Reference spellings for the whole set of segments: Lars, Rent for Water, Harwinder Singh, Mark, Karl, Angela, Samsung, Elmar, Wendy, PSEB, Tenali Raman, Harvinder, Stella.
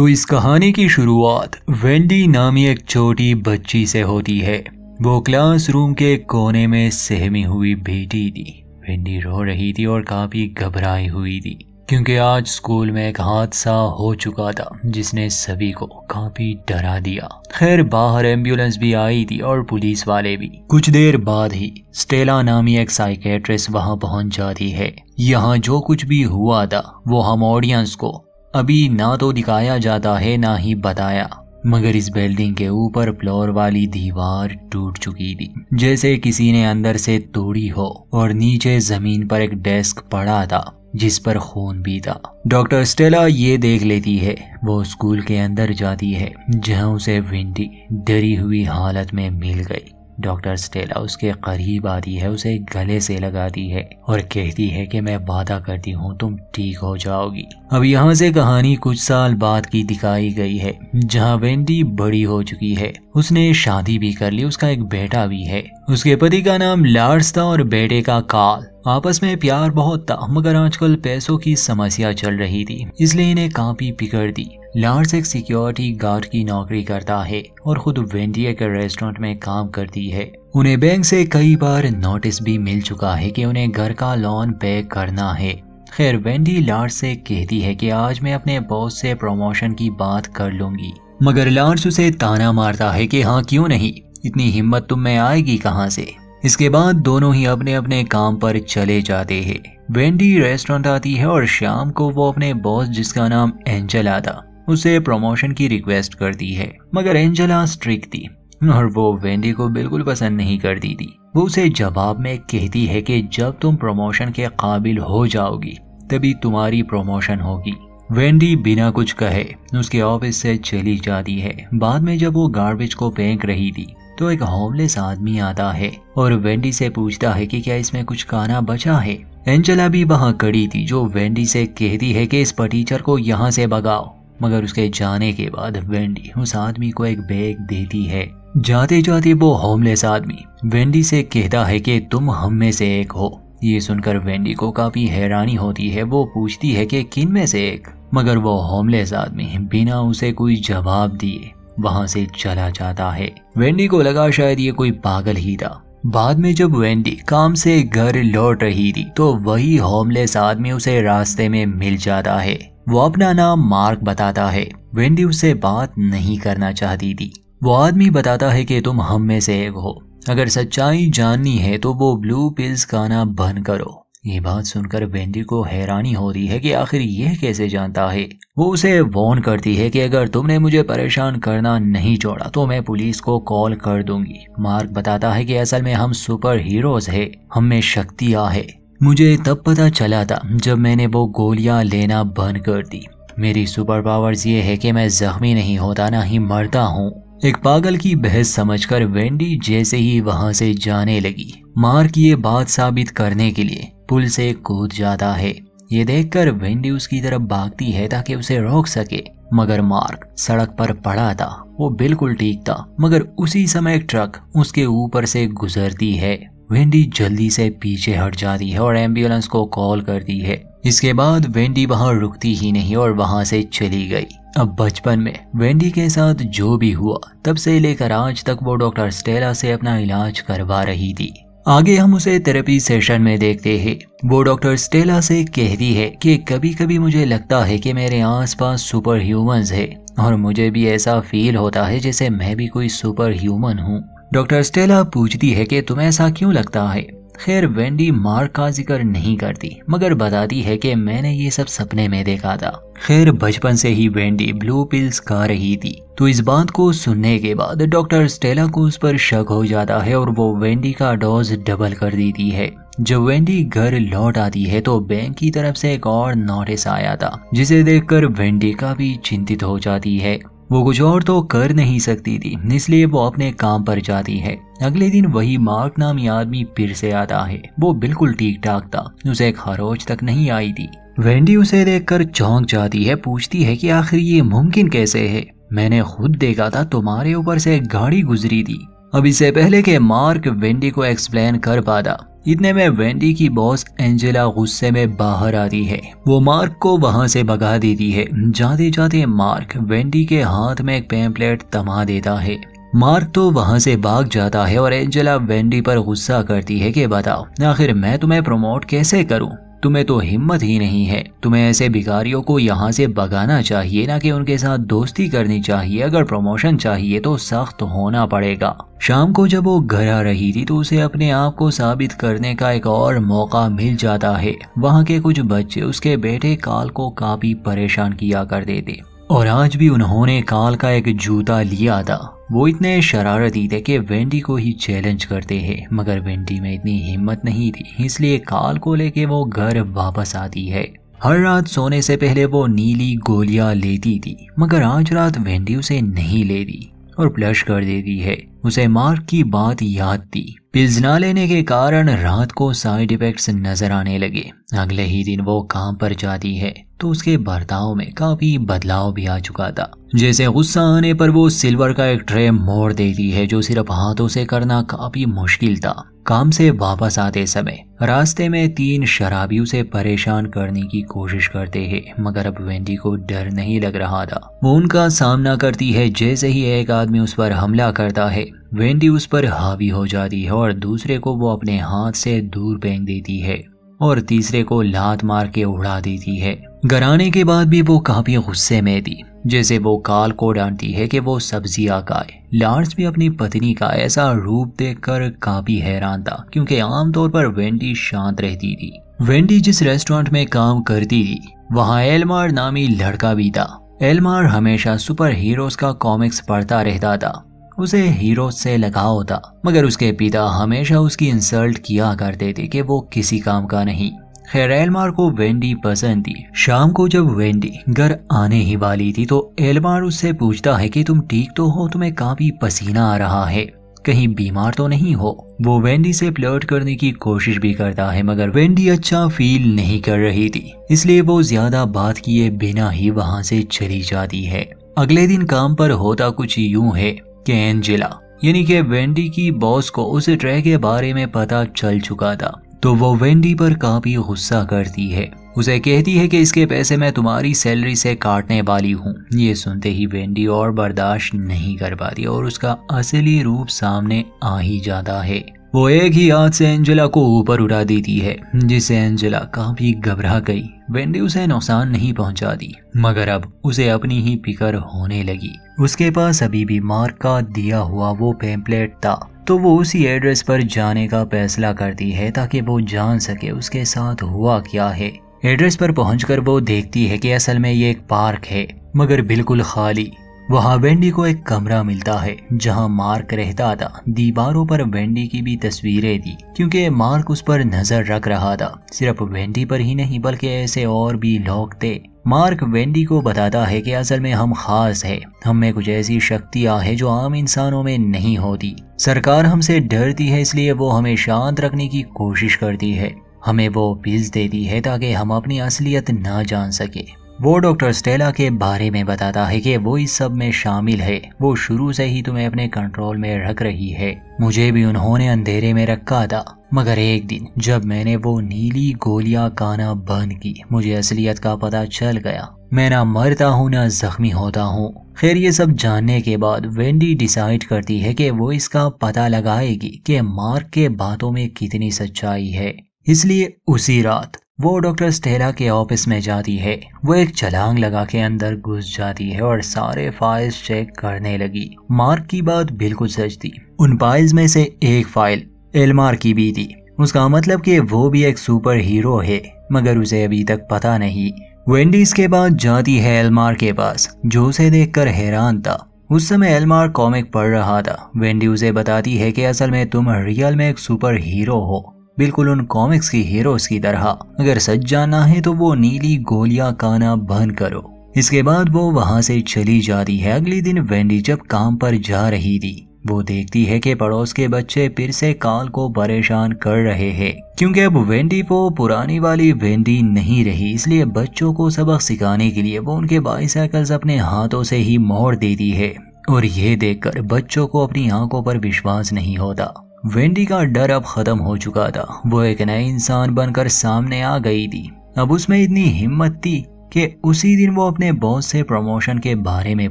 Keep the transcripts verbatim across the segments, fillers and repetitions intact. तो इस कहानी की शुरुआत वेंडी नामी एक छोटी बच्ची से होती है। वो क्लासरूम के कोने में सहमी हुई बैठी थी। वेंडी रो रही थी और काफी घबराई हुई थी क्योंकि आज स्कूल में एक हादसा हो चुका था जिसने सभी को काफी डरा दिया। खैर बाहर एम्बुलेंस भी आई थी और पुलिस वाले भी। कुछ देर बाद ही स्टेला नामी एक साइकेट्रिस्ट वहां पहुंच जाती है। यहाँ जो कुछ भी हुआ था वो हम ऑडियंस को अभी ना तो दिखाया जाता है ना ही बताया, मगर इस बिल्डिंग के ऊपर फ्लोर वाली दीवार टूट चुकी थी जैसे किसी ने अंदर से तोड़ी हो और नीचे जमीन पर एक डेस्क पड़ा था जिस पर खून भी था। डॉक्टर स्टेला ये देख लेती है। वो स्कूल के अंदर जाती है जहां उसे वेंडी डरी हुई हालत में मिल गई। डॉक्टर स्टेला उसके करीब आती है, उसे गले से लगाती है और कहती है कि मैं वादा करती हूँ तुम ठीक हो जाओगी। अब यहाँ से कहानी कुछ साल बाद की दिखाई गई है जहाँ वेंडी बड़ी हो चुकी है। उसने शादी भी कर ली, उसका एक बेटा भी है। उसके पति का नाम लार्स था और बेटे का कार्ल। आपस में प्यार बहुत था मगर आजकल पैसों की समस्या चल रही थी इसलिए इन्हें काफी बिगड़ दी। लार्स एक सिक्योरिटी गार्ड की नौकरी करता है और खुद वेंडी एक रेस्टोरेंट में काम करती है। उन्हें बैंक से कई बार नोटिस भी मिल चुका है कि उन्हें घर का लोन पे करना है। खैर वेंडी लार्स से कहती है कि आज मैं अपने बॉस से प्रमोशन की बात कर लूंगी, मगर लार्स उसे ताना मारता है कि हाँ क्यों नहीं, इतनी हिम्मत तुम में आएगी कहाँ से। इसके बाद दोनों ही अपने अपने काम पर चले जाते हैं। वेंडी रेस्टोरेंट आती है और शाम को वो अपने बॉस जिसका नाम एंजेला था उसे प्रमोशन की रिक्वेस्ट करती है, मगर एंजेला स्ट्रिक्ट थी और वो वेंडी को बिल्कुल पसंद नहीं करती थी। वो उसे जवाब में कहती है कि जब तुम प्रमोशन के काबिल हो जाओगी तभी तुम्हारी प्रमोशन होगी। वेंडी बिना कुछ कहे उसके ऑफिस से चली जाती है। बाद में जब वो गार्बेज को फेंक रही थी तो एक होमलेस आदमी आता है और वेंडी से पूछता है कि क्या इसमें कुछ खाना बचा है। एंजेला भी वहाँ खड़ी थी जो वेंडी से कहती है कि इस पटीचर को यहाँ से भगाओ, मगर उसके जाने के बाद वेंडी उस आदमी को एक बैग देती है। जाते जाते वो होमलेस आदमी वेंडी से कहता है कि तुम हम में से एक हो। ये सुनकर वेंडी को काफी हैरानी होती है। वो पूछती है कि किन में से एक, मगर वो होमलेस आदमी बिना उसे कोई जवाब दिए वहाँ से चला जाता है। वेंडी को लगा शायद ये कोई पागल ही था। बाद में जब वेंडी काम से घर लौट रही थी तो वही होमलेस आदमी उसे रास्ते में मिल जाता है। वो अपना नाम मार्क बताता है। वेंडी उससे बात नहीं करना चाहती थी। वो आदमी बताता है कि तुम हम में से एक हो, अगर सच्चाई जाननी है तो वो ब्लू पिल्स खाना बंद करो। ये बात सुनकर वेंडी को हैरानी हो रही है कि आखिर यह कैसे जानता है। वो उसे वॉर्न करती है कि अगर तुमने मुझे परेशान करना नहीं छोड़ा तो मैं पुलिस को कॉल कर दूंगी। मार्क बताता है कि असल में हम सुपर हीरोज है, हम में शक्तियाँ है। मुझे तब पता चला था जब मैंने वो गोलियाँ लेना बंद कर दी। मेरी सुपर पावर्स ये है कि मैं जख्मी नहीं होता ना ही मरता हूँ। एक पागल की बहस समझकर वेंडी जैसे ही वहाँ से जाने लगी मार्क ये बात साबित करने के लिए पुल से कूद जाता है। ये देखकर वेंडी उसकी तरफ भागती है ताकि उसे रोक सके, मगर मार्क सड़क पर पड़ा था। वो बिल्कुल ठीक था, मगर उसी समय एक ट्रक उसके ऊपर से गुजरती है। वेंडी जल्दी से पीछे हट जाती है और एम्बुलेंस को कॉल करती है। इसके बाद वेंडी वहाँ रुकती ही नहीं और वहाँ से चली गई। अब बचपन में वेंडी के साथ जो भी हुआ तब से लेकर आज तक वो डॉक्टर स्टेला से अपना इलाज करवा रही थी। आगे हम उसे थेरेपी सेशन में देखते हैं। वो डॉक्टर स्टेला से कहती है कि कभी कभी मुझे लगता है कि मेरे आसपास सुपर ह्यूमंस है और मुझे भी ऐसा फील होता है जैसे मैं भी कोई सुपर ह्यूमन हूँ। डॉक्टर स्टेला पूछती है कि तुम्हें ऐसा क्यों लगता है। खैर वेंडी मार्क का जिक्र नहीं करती मगर बताती है कि मैंने ये सब सपने में देखा था। खैर बचपन से ही वेंडी ब्लू पिल्स खा रही थी तो इस बात को सुनने के बाद डॉक्टर स्टेला को उस पर शक हो जाता है और वो वेंडी का डोज डबल कर देती है। जब वेंडी घर लौट आती है तो बैंक की तरफ से एक और नोटिस आया था जिसे देखकर वेंडी काफी चिंतित हो जाती है। वो कुछ और तो कर नहीं सकती थी इसलिए वो अपने काम पर जाती है। अगले दिन वही मार्क नामी आदमी फिर से आता है। वो बिल्कुल ठीक ठाक था, उसे एक खरोच तक नहीं आई थी। वेंडी उसे देखकर चौंक जाती है, पूछती है कि आखिर ये मुमकिन कैसे है, मैंने खुद देखा था तुम्हारे ऊपर से एक गाड़ी गुजरी थी। अब इससे पहले के मार्क वेंडी को एक्सप्लेन कर पाता इतने में वेंडी की बॉस एंजेला गुस्से में बाहर आती है। वो मार्क को वहां से भगा देती है। जाते जाते मार्क वेंडी के हाथ में एक पैम्पलेट थमा देता है। मार्क तो वहां से भाग जाता है और एंजेला वेंडी पर गुस्सा करती है कि बताओ आखिर मैं तुम्हें प्रमोट कैसे करूं, तुम्हें तो हिम्मत ही नहीं है। तुम्हें ऐसे भिखारियों को यहाँ से भगाना चाहिए, ना कि उनके साथ दोस्ती करनी चाहिए। अगर प्रमोशन चाहिए तो सख्त होना पड़ेगा। शाम को जब वो घर आ रही थी तो उसे अपने आप को साबित करने का एक और मौका मिल जाता है। वहाँ के कुछ बच्चे उसके बेटे काल को काफी परेशान किया करते थे और आज भी उन्होंने काल का एक जूता लिया था। वो इतने शरारती थे कि वेंडी को ही चैलेंज करते हैं, मगर वेंडी में इतनी हिम्मत नहीं थी, इसलिए काल को लेके वो घर वापस आती है। हर रात सोने से पहले वो नीली गोलियां लेती थी, मगर आज रात वेंडी उसे नहीं लेती और प्लश कर देती है। उसे मार्क की बात याद थी। पिल्स ना लेने के कारण रात को साइड इफेक्ट्स नजर आने लगे। अगले ही दिन वो काम पर जाती है तो उसके बर्ताव में काफी बदलाव भी आ चुका था। जैसे गुस्सा आने पर वो सिल्वर का एक ट्रे मोड़ देती है, जो सिर्फ हाथों से करना काफी मुश्किल था। काम से वापस आते समय रास्ते में तीन शराबी उसे परेशान करने की कोशिश करते हैं, मगर अब वेंडी को डर नहीं लग रहा था। वो उनका सामना करती है। जैसे ही एक आदमी उस पर हमला करता है, वेंडी उस पर हावी हो जाती है और दूसरे को वो अपने हाथ से दूर फेंक देती है और तीसरे को लात मार के उड़ा देती है। घर आने के बाद भी वो काफी गुस्से में थी। जैसे वो काल को डांटती है कि वो सब्जियां खाए। लार्स भी अपनी पत्नी का ऐसा रूप देखकर काफी हैरान था, क्योंकि आमतौर पर वेंडी शांत रहती थी। वेंडी जिस रेस्टोरेंट में काम करती थी वहाँ एल्मार नामी लड़का भी था। एल्मार हमेशा सुपर हीरोज का कॉमिक्स पढ़ता रहता था। उसे हीरो से लगाव था, मगर उसके पिता हमेशा उसकी इंसल्ट किया करते थे कि वो किसी काम का नहीं। खैर, एल्मार को वेंडी पसंद थी। शाम को जब वेंडी घर आने ही वाली थी तो एल्मार उससे पूछता है कि तुम ठीक तो हो, तुम्हें काफी पसीना आ रहा है, कहीं बीमार तो नहीं हो। वो वेंडी से फ्लर्ट करने की कोशिश भी करता है, मगर वेंडी अच्छा फील नहीं कर रही थी, इसलिए वो ज्यादा बात किए बिना ही वहाँ से चली जाती है। अगले दिन काम पर होता कुछ यूं है कि एंजेला यानी कि वेंडी की बॉस को उस ट्रे के बारे में पता चल चुका था, तो वो वेंडी पर काफी गुस्सा करती है। उसे कहती है कि इसके पैसे मैं तुम्हारी सैलरी से काटने वाली हूँ। ये सुनते ही वेंडी और बर्दाश्त नहीं कर पाती और उसका असली रूप सामने आ ही जाता है। वो एक ही हाथ से एंजेला को ऊपर उठा देती है, जिससे एंजेला काफी घबरा गई। वेंडी उसे नुकसान नहीं पहुंचाती, मगर अब उसे अपनी ही फिक्र होने लगी। उसके पास अभी भी मार्क का दिया हुआ वो पैम्पलेट था, तो वो उसी एड्रेस पर जाने का फैसला करती है ताकि वो जान सके उसके साथ हुआ क्या है। एड्रेस पर पहुंचकर वो देखती है कि असल में ये एक पार्क है, मगर बिल्कुल खाली। वहाँ वेंडी को एक कमरा मिलता है जहाँ मार्क रहता था। दीवारों पर वेंडी की भी तस्वीरें थी, क्योंकि मार्क उस पर नजर रख रहा था। सिर्फ वेंडी पर ही नहीं, बल्कि ऐसे और भी लोग थे। मार्क वेंडी को बताता है कि असल में हम खास है, हम में कुछ ऐसी शक्तियाँ हैं जो आम इंसानों में नहीं होती। सरकार हमसे डरती है, इसलिए वो हमें शांत रखने की कोशिश करती है। हमें वो पिल्स देती है ताकि हम अपनी असलियत ना जान सके। वो डॉक्टर स्टेला के बारे में बताता है कि वो इस सब में शामिल है। वो शुरू से ही तुम्हें अपने कंट्रोल में रख रही है। मुझे भी उन्होंने अंधेरे में रखा था, मगर एक दिन जब मैंने वो नीली गोलियां खाना बंद की, मुझे असलियत का पता चल गया। मैं ना मरता हूँ ना जख्मी होता हूँ। खैर, ये सब जानने के बाद वेंडी डिसाइड करती है कि वो इसका पता लगाएगी कि मार्क के बातों में कितनी सच्चाई है। इसलिए उसी रात वो डॉक्टर स्टेला के ऑफिस में जाती है। वो एक छलांग लगा के अंदर घुस जाती है और सारे फाइल्स चेक करने लगी। मार्क की बात बिल्कुल सच थी। उन फाइल्स में से एक फाइल एल्मार की भी थी। उसका मतलब कि वो भी एक सुपर हीरो है, मगर उसे अभी तक पता नहीं। वेंडी इसके बाद जाती है एल्मार के पास, जो उसे देखकर हैरान था। उस समय एल्मार कॉमिक पढ़ रहा था। वेंडी उसे बताती है कि असल में तुम रियल में एक सुपर हीरो हो, बिल्कुल उन कॉमिक्स की हीरोज की तरह। अगर सच जानना है तो वो नीली गोलियां खाना बंद करो। इसके बाद वो वहां से चली जाती है। अगले दिन वेंडी जब काम पर जा रही थी, वो देखती है कि पड़ोस के बच्चे फिर से काल को परेशान कर रहे हैं, क्योंकि अब वेंडी वो पुरानी वाली वेंडी नहीं रही। इसलिए बच्चों को सबक सिखाने के लिए वो उनके बाईसाइकिल्स अपने हाथों से ही मोड़ देती है, और ये देखकर बच्चों को अपनी आंखों पर विश्वास नहीं होता। वेंडी का डर अब खत्म हो चुका था। वो एक नए इंसान बनकर सामने आ गई थी। अब उसमें इतनी हिम्मत थी कि उसी दिन वो अपने बॉस से प्रमोशन के बारे में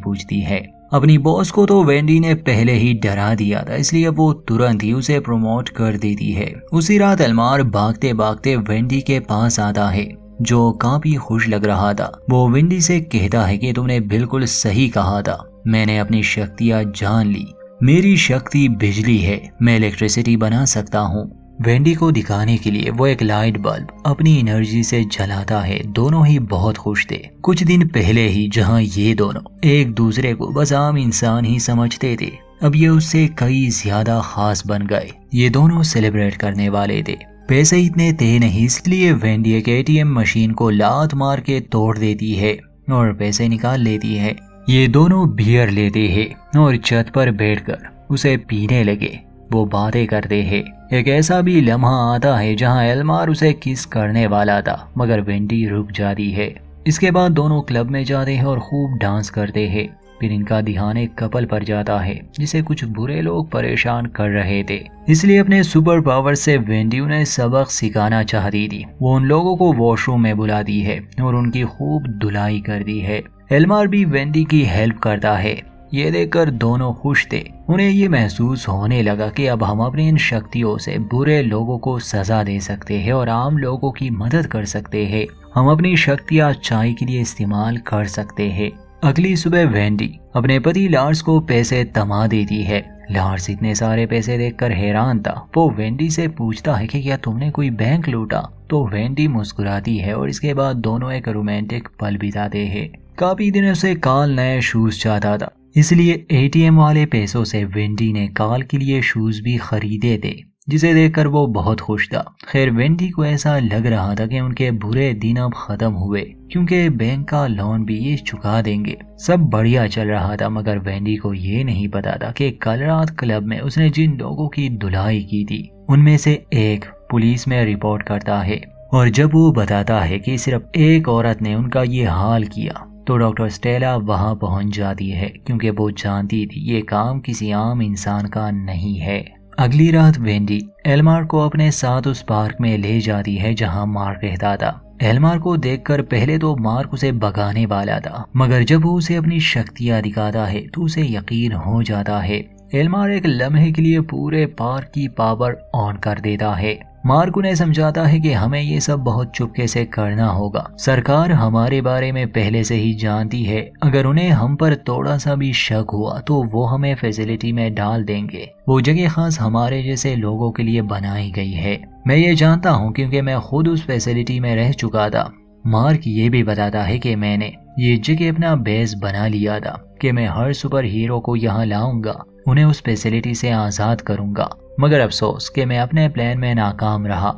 पूछती है। अपनी बॉस को तो वेंडी ने पहले ही डरा दिया था, इसलिए वो तुरंत ही उसे प्रमोट कर देती है। उसी रात एल्मार भागते भागते वेंडी के पास आता है, जो काफी खुश लग रहा था। वो वेंडी से कहता है कि तुमने बिल्कुल सही कहा था, मैंने अपनी शक्तियाँ जान ली। मेरी शक्ति बिजली है, मैं इलेक्ट्रिसिटी बना सकता हूँ। वेंडी को दिखाने के लिए वो एक लाइट बल्ब अपनी एनर्जी से जलाता है। दोनों ही बहुत खुश थे। कुछ दिन पहले ही जहाँ ये दोनों एक दूसरे को बस आम इंसान ही समझते थे, अब ये उससे कई ज्यादा खास बन गए। ये दोनों सेलिब्रेट करने वाले थे। पैसे इतने थे नहीं, इसलिए वेंडी एक एटीएम मशीन को लात मार के तोड़ देती है और पैसे निकाल लेती है। ये दोनों बियर लेते हैं और छत पर बैठकर उसे पीने लगे। वो बातें करते हैं। एक ऐसा भी लम्हा आता है जहां एल्मार उसे किस करने वाला था, मगर वेंडी रुक जाती है। इसके बाद दोनों क्लब में जाते हैं और खूब डांस करते हैं। फिर इनका ध्यान एक कपल पर जाता है जिसे कुछ बुरे लोग परेशान कर रहे थे। इसलिए अपने सुपर पावर से वेंडी उन्हें सबक सिखाना चाहती थी। वो उन लोगों को वॉशरूम में बुलाती है और उनकी खूब धुलाई करती है। एल्मार भी वेंडी की हेल्प करता है। ये देखकर दोनों खुश थे। उन्हें ये महसूस होने लगा कि अब हम अपनी इन शक्तियों से बुरे लोगों को सजा दे सकते हैं और आम लोगों की मदद कर सकते हैं। हम अपनी शक्तियाँ अच्छाई के लिए इस्तेमाल कर सकते हैं। अगली सुबह वेंडी अपने पति लार्स को पैसे थमा देती है। लार्स इतने सारे पैसे देखकर हैरान था। वो वेंडी से पूछता है कि क्या तुमने कोई बैंक लूटा, तो वेंडी मुस्कुराती है और इसके बाद दोनों एक रोमांटिक पल बिताते हैं। काफी दिनों से कार्ल नए शूज चाहता था, इसलिए एटीएम वाले पैसों से वेंडी ने कार्ल के लिए शूज भी खरीदे थे, जिसे देखकर वो बहुत खुश था। खैर, वेंडी को ऐसा लग रहा था कि उनके बुरे दिन अब खत्म हुए, क्योंकि बैंक का लोन भी ये चुका देंगे। सब बढ़िया चल रहा था, मगर वेंडी को ये नहीं पता था कि कल रात क्लब में उसने जिन लोगों की धुलाई की थी, उनमें से एक पुलिस में रिपोर्ट करता है। और जब वो बताता है कि सिर्फ एक औरत ने उनका ये हाल किया, तो डॉक्टर स्टेला वहां पहुंच जाती है, क्योंकि वो जानती थी ये काम किसी आम इंसान का नहीं है। अगली रात वेंडी एल्मार को अपने साथ उस पार्क में ले जाती है जहां मार्क रहता था। एल्मार को देखकर पहले तो मार्क उसे भगाने वाला था, मगर जब वो उसे अपनी शक्तियां दिखाता है तो उसे यकीन हो जाता है। एल्मार एक लम्हे के लिए पूरे पार्क की पावर ऑन कर देता है। मार्क उन्हें समझाता है कि हमें ये सब बहुत चुपके से करना होगा। सरकार हमारे बारे में पहले से ही जानती है, अगर उन्हें हम पर थोड़ा सा भी शक हुआ तो वो हमें फैसिलिटी में डाल देंगे। वो जगह खास हमारे जैसे लोगों के लिए बनाई गई है। मैं ये जानता हूँ क्योंकि मैं खुद उस फैसिलिटी में रह चुका था। मार्क ये भी बताता है कि मैंने ये जगह अपना बेस बना लिया था कि मैं हर सुपर हीरो को यहाँ लाऊंगा, उन्हें उस फैसिलिटी से आज़ाद करूंगा, मगर अफसोस कि मैं अपने प्लान में नाकाम रहा।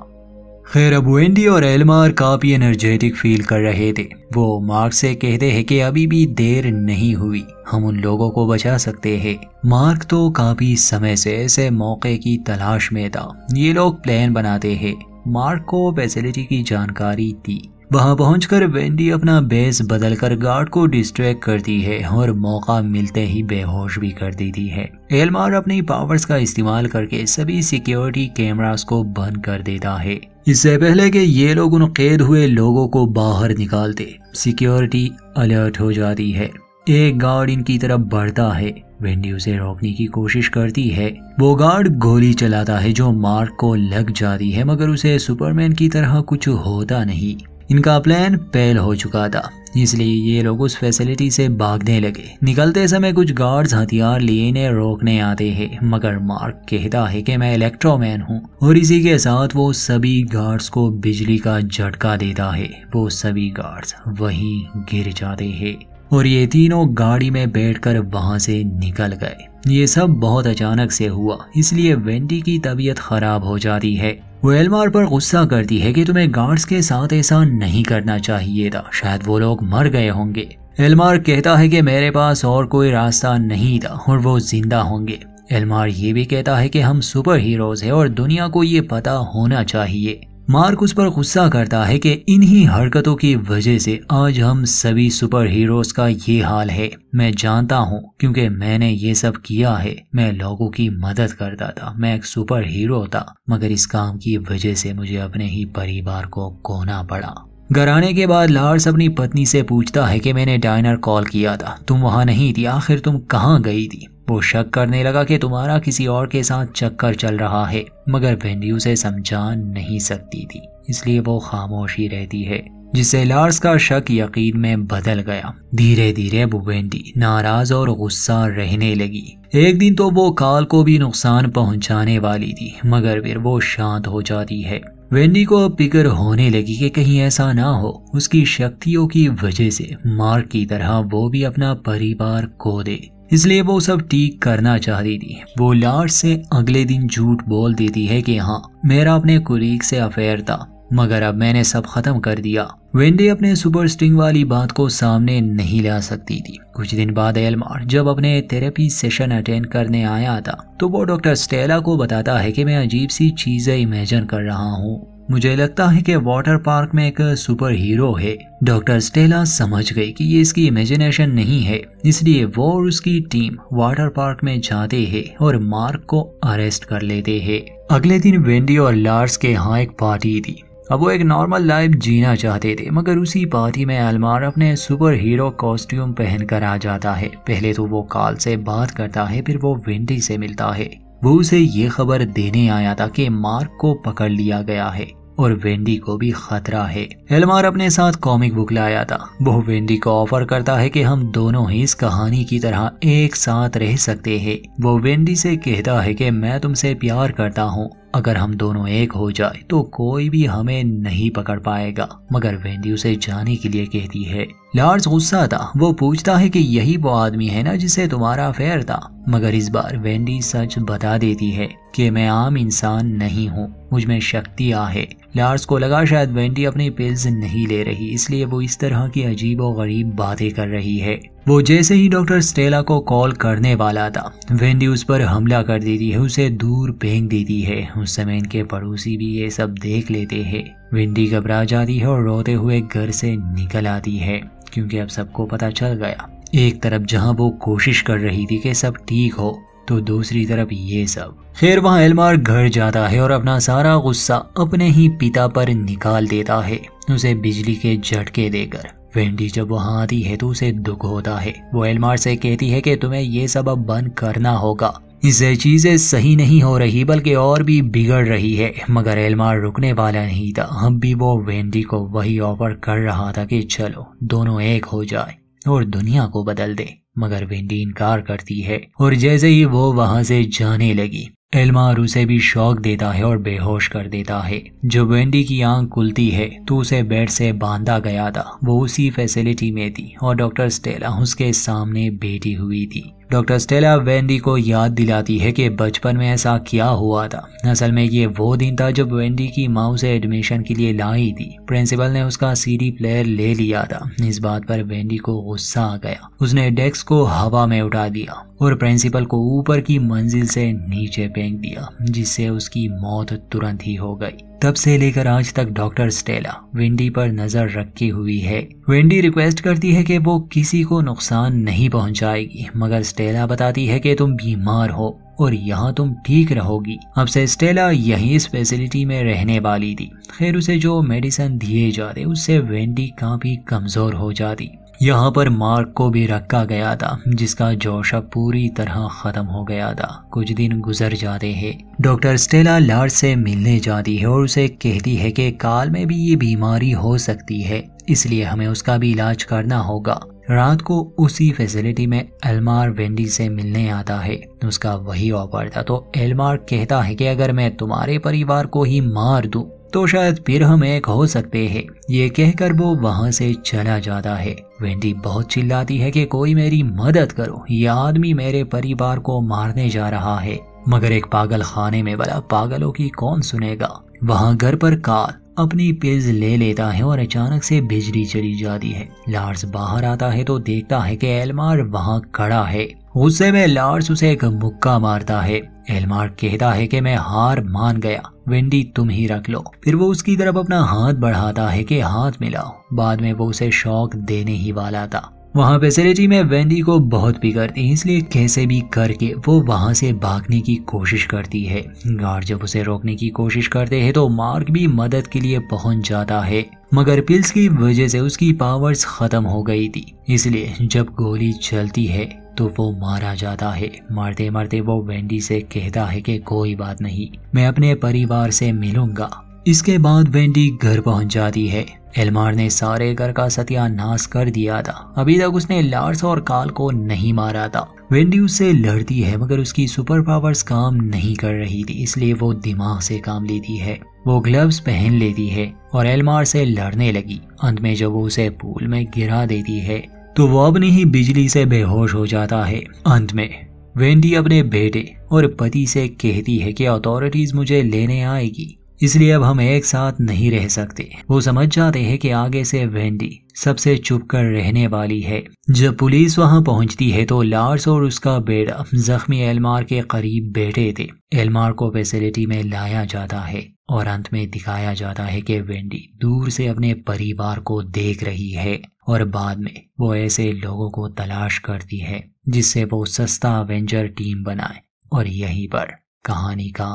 खैर, अब वेंडी और एल्मार काफी एनर्जेटिक फील कर रहे थे। वो मार्क से कहते हैं कि अभी भी देर नहीं हुई, हम उन लोगों को बचा सकते हैं। मार्क तो काफी समय से ऐसे मौके की तलाश में था। ये लोग प्लान बनाते हैं। मार्क को फैसिलिटी की जानकारी थी। वहाँ पहुंचकर वेंडी अपना बेस बदलकर गार्ड को डिस्ट्रैक्ट करती है और मौका मिलते ही बेहोश भी कर देती है। एल्मार अपनी पावर्स का इस्तेमाल करके सभी सिक्योरिटी कैमरास को बंद कर देता है। इससे पहले कि ये लोग उन कैद हुए लोगों को बाहर निकालते, सिक्योरिटी अलर्ट हो जाती है। एक गार्ड इनकी तरफ बढ़ता है। वेंडी उसे रोकने की कोशिश करती है। वो गार्ड गोली चलाता है जो मार्क को लग जाती है, मगर उसे सुपरमैन की तरह कुछ होता नहीं। इनका प्लान फेल हो चुका था, इसलिए ये लोग उस फैसिलिटी से भागने लगे। निकलते समय कुछ गार्ड्स हथियार लिए इन्हें रोकने आते हैं, मगर मार्क कहता है कि मैं इलेक्ट्रोमैन हूँ, और इसी के साथ वो सभी गार्ड्स को बिजली का झटका देता है। वो सभी गार्ड्स वहीं गिर जाते हैं और ये तीनों गाड़ी में बैठकर वहाँ से निकल गए। ये सब बहुत अचानक से हुआ, इसलिए वेंडी की तबीयत खराब हो जाती है। वो एल्मार पर गुस्सा करती है कि तुम्हें गार्ड्स के साथ ऐसा नहीं करना चाहिए था, शायद वो लोग मर गए होंगे। एल्मार कहता है कि मेरे पास और कोई रास्ता नहीं था और वो जिंदा होंगे। एल्मार ये भी कहता है कि हम सुपर हीरोज हैं और दुनिया को ये पता होना चाहिए। मार्क उस पर गुस्सा करता है कि इन्हीं हरकतों की वजह से आज हम सभी सुपर हीरोज का ये हाल है। मैं जानता हूँ क्योंकि मैंने ये सब किया है। मैं लोगों की मदद करता था, मैं एक सुपर हीरो था, मगर इस काम की वजह से मुझे अपने ही परिवार को खोना पड़ा। घर आने के बाद लार्स अपनी पत्नी से पूछता है कि मैंने डाइनर कॉल किया था, तुम वहाँ नहीं थी, आखिर तुम कहाँ गई थी? वो शक करने लगा कि तुम्हारा किसी और के साथ चक्कर चल रहा है, मगर वेंडी उसे समझा नहीं सकती थी, इसलिए वो खामोशी रहती है, जिससे लार्स का शक यकीन में बदल गया। धीरे धीरे वो वेंडी नाराज और गुस्सा रहने लगी। एक दिन तो वो कार्ल को भी नुकसान पहुंचाने वाली थी, मगर फिर वो शांत हो जाती है। वेंडी को फिक्र होने लगी कि कहीं ऐसा ना हो उसकी शक्तियों की वजह से मार्क की तरह वो भी अपना परिवार खो दे, इसलिए वो सब ठीक करना चाहती थी। वो लार्स से अगले दिन झूठ बोल देती है कि हाँ मेरा अपने कुलीग से अफेयर था, मगर अब मैंने सब खत्म कर दिया। वेंडी अपने सुपर स्टिंग वाली बात को सामने नहीं ला सकती थी। कुछ दिन बाद एल्मार जब अपने थेरेपी सेशन अटेंड करने आया था तो वो डॉक्टर स्टेला को बताता है कि मैं अजीब सी चीजें इमेजिन कर रहा हूँ, मुझे लगता है कि वाटर पार्क में एक सुपर हीरो है। डॉक्टर स्टेला समझ गई कि ये इसकी इमेजिनेशन नहीं है, इसलिए वो और उसकी टीम वाटर पार्क में जाते हैं और मार्क को अरेस्ट कर लेते हैं। अगले दिन वेंडी और लार्स के यहाँ एक पार्टी थी। अब वो एक नॉर्मल लाइफ जीना चाहते थे, मगर उसी पार्टी में एल्मार अपने सुपर हीरो कॉस्ट्यूम पहन कर आ जाता है। पहले तो वो कार्ल से बात करता है, फिर वो वेंडी से मिलता है। वो उसे ये खबर देने आया था कि मार्क को पकड़ लिया गया है और वेंडी को भी खतरा है। एल्मार अपने साथ कॉमिक बुक लाया था। वो वेंडी को ऑफर करता है कि हम दोनों ही इस कहानी की तरह एक साथ रह सकते हैं। वो वेंडी से कहता है कि मैं तुमसे प्यार करता हूँ, अगर हम दोनों एक हो जाए तो कोई भी हमें नहीं पकड़ पाएगा, मगर वेंडी उसे जाने के लिए कहती है। लार्स गुस्सा था, वो पूछता है कि यही वो आदमी है ना जिसे तुम्हारा अफेयर था? मगर इस बार वेंडी सच बता देती है कि मैं आम इंसान नहीं हूँ, मुझ में शक्तियाँ है। लार्स को लगा शायद वेंडी अपनी पिल्स नहीं ले रही, इसलिए वो इस तरह की अजीब और गरीब बातें कर रही है। वो जैसे ही डॉक्टर स्टेला को कॉल करने वाला था, वेंडी उस पर हमला कर देती है, उसे दूर फेंक देती है। उस समय इनके पड़ोसी भी ये सब देख लेते हैं। वेंडी घबरा जाती है और रोते हुए घर से निकल आती है, क्योंकि अब सबको पता चल गया। एक तरफ जहाँ वो कोशिश कर रही थी कि सब ठीक हो, तो दूसरी तरफ ये सब। खैर वहाँ एल्मार घर जाता है और अपना सारा गुस्सा अपने ही पिता पर निकाल देता है, उसे बिजली के झटके देकर। वेंडी जब वहाँ आती है तो उसे दुख होता है। वो एल्मार से कहती है कि तुम्हें ये सब अब बंद करना होगा, इससे चीजें सही नहीं हो रही बल्कि और भी बिगड़ रही है। मगर एल्मार रुकने वाला नहीं था, अब भी वो वेंडी को वही ऑफर कर रहा था कि चलो दोनों एक हो जाए और दुनिया को बदल दे, मगर वेंडी इनकार करती है और जैसे ही वो वहाँ से जाने लगी, एल्मार उसे भी शॉक देता है और बेहोश कर देता है। जब वेंडी की आंख खुलती है तो उसे बेड से बांधा गया था। वो उसी फैसिलिटी में थी और डॉक्टर स्टेला उसके सामने बैठी हुई थी। डॉक्टर स्टेला वेंडी को याद दिलाती है कि बचपन में ऐसा क्या हुआ था। असल में ये वो दिन था जब वेंडी की माँ उसे एडमिशन के लिए लाई थी। प्रिंसिपल ने उसका सीडी प्लेयर ले लिया था। इस बात पर वेंडी को गुस्सा आ गया, उसने डेस्क को हवा में उठा दिया और प्रिंसिपल को ऊपर की मंजिल से नीचे फेंक दिया, जिससे उसकी मौत तुरंत ही हो गई। तब से लेकर आज तक डॉक्टर स्टेला वेंडी पर नजर रखी हुई है। वेंडी रिक्वेस्ट करती है कि वो किसी को नुकसान नहीं पहुंचाएगी, मगर स्टेला बताती है कि तुम बीमार हो और यहाँ तुम ठीक रहोगी। अब से स्टेला यहीं इस फैसिलिटी में रहने वाली थी। खैर उसे जो मेडिसिन दिए जाते उससे वेंडी काफी कमजोर हो जाती। यहाँ पर मार्क को भी रखा गया था, जिसका जोश अब पूरी तरह खत्म हो गया था। कुछ दिन गुजर जाते हैं। डॉक्टर स्टेला लार्स से मिलने जाती है और उसे कहती है कि काल में भी ये बीमारी हो सकती है, इसलिए हमें उसका भी इलाज करना होगा। रात को उसी फैसिलिटी में एल्मार वेंडी से मिलने आता है, उसका वही ऑफर था। तो एल्मार कहता है कि अगर मैं तुम्हारे परिवार को ही मार दूं तो शायद फिर हम एक हो सकते हैं। ये कहकर वो वहाँ से चला जाता है। वेंडी बहुत चिल्लाती है कि कोई मेरी मदद करो, ये आदमी मेरे परिवार को मारने जा रहा है। मगर एक पागल खाने में बड़ा पागलों की कौन सुनेगा। वहाँ घर पर कार्ल अपनी पेज ले लेता है और अचानक से बिजली चली जाती है। लार्स बाहर आता है तो देखता है कि एल्मार वहाँ खड़ा है। गुस्से में लार्स उसे एक मुक्का मारता है। एल्मार कहता है कि मैं हार मान गया, वेंडी तुम ही रख लो। फिर वो उसकी तरफ अपना हाथ बढ़ाता है कि हाथ मिलाओ। बाद में वो उसे शौक देने ही वाला था। वहाँ फैसिलिटी में वेंडी को बहुत बिगड़ती है, इसलिए कैसे भी करके वो वहाँ से भागने की कोशिश करती है। गार्ड जब उसे रोकने की कोशिश करते हैं तो मार्क भी मदद के लिए पहुँच जाता है, मगर पिल्स की वजह से उसकी पावर्स खत्म हो गई थी, इसलिए जब गोली चलती है तो वो मारा जाता है। मारते मारते वो वेंडी से कहता है कि कोई बात नहीं, मैं अपने परिवार से मिलूंगा। इसके बाद वेंडी घर पहुंच जाती है। एल्मार ने सारे घर का सत्यानाश कर दिया था। अभी तक उसने लार्स और कार्ल को नहीं मारा था। वेंडी उससे लड़ती है मगर उसकी सुपर पावर्स काम नहीं कर रही थी, इसलिए वो दिमाग से काम लेती है। वो ग्लव्स पहन लेती है और एल्मार से लड़ने लगी। अंत में जब वो उसे पूल में गिरा देती है तो वो अपनी ही बिजली से बेहोश हो जाता है। अंत में वेंडी अपने बेटे और पति से कहती है कि अथॉरिटीज मुझे लेने आएगी, इसलिए अब हम एक साथ नहीं रह सकते। वो समझ जाते हैं कि आगे से वेंडी सबसे चुप कर रहने वाली है। जब पुलिस वहां पहुंचती है तो लार्स और उसका बेटा जख्मी एल्मार के करीब बैठे थे। एल्मार को फैसिलिटी में लाया जाता है और अंत में दिखाया जाता है कि वेंडी दूर से अपने परिवार को देख रही है और बाद में वो ऐसे लोगों को तलाश करती है जिससे वो सस्ता अवेंजर टीम बनाए। और यहीं पर कहानी का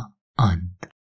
अंत।